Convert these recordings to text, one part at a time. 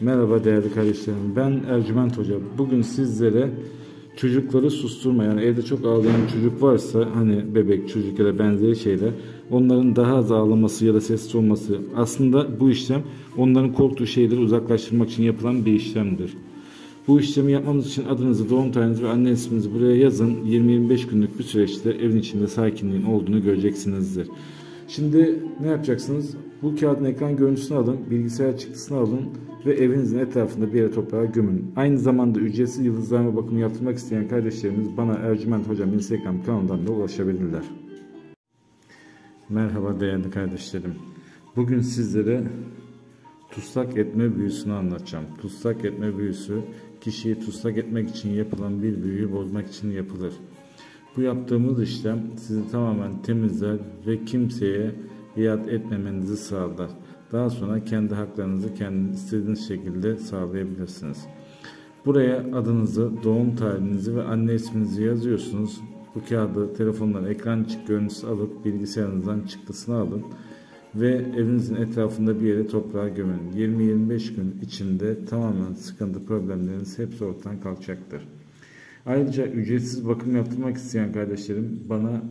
Merhaba değerli kardeşlerim, ben Ercüment Hoca. Bugün sizlere çocukları susturma, yani evde çok ağlayan çocuk varsa, hani bebek, çocuk ya da benzeri şeyler, onların daha az ağlaması ya da sessiz olması, aslında bu işlem onların korktuğu şeyleri uzaklaştırmak için yapılan bir işlemdir. Bu işlemi yapmamız için adınızı, doğum tarihinizi ve anne isminizi buraya yazın. 20-25 günlük bir süreçte evin içinde sakinliğin olduğunu göreceksinizdir. Şimdi ne yapacaksınız? Bu kağıdın ekran görüntüsünü alın, bilgisayar çıktısını alın ve evinizin etrafında bir yere toprağa gömün. Aynı zamanda ücretsiz yıldızlarma bakımı yaptırmak isteyen kardeşlerimiz bana Ercüment Hocam Instagram kanalından da ulaşabilirler. Merhaba değerli kardeşlerim. Bugün sizlere tutsak etme büyüsünü anlatacağım. Tutsak etme büyüsü, kişiyi tutsak etmek için yapılan bir büyüyü bozmak için yapılır. Bu yaptığımız işlem sizi tamamen temizler ve kimseye biat etmemenizi sağlar. Daha sonra kendi haklarınızı kendiniz istediğiniz şekilde sağlayabilirsiniz. Buraya adınızı, doğum tarihinizi ve anne isminizi yazıyorsunuz. Bu kağıdı telefondan ekran görüntüsü alıp bilgisayarınızdan çıktısını alın ve evinizin etrafında bir yere toprağa gömün. 20-25 gün içinde tamamen sıkıntı, problemleriniz hepsi ortadan kalkacaktır. Ayrıca ücretsiz bakım yaptırmak isteyen kardeşlerim bana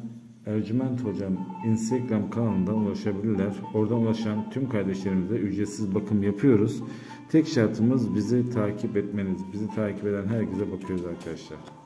Ercüment Hocam Instagram kanalından ulaşabilirler. Oradan ulaşan tüm kardeşlerimize ücretsiz bakım yapıyoruz. Tek şartımız bizi takip etmeniz. Bizi takip eden herkese bakıyoruz arkadaşlar.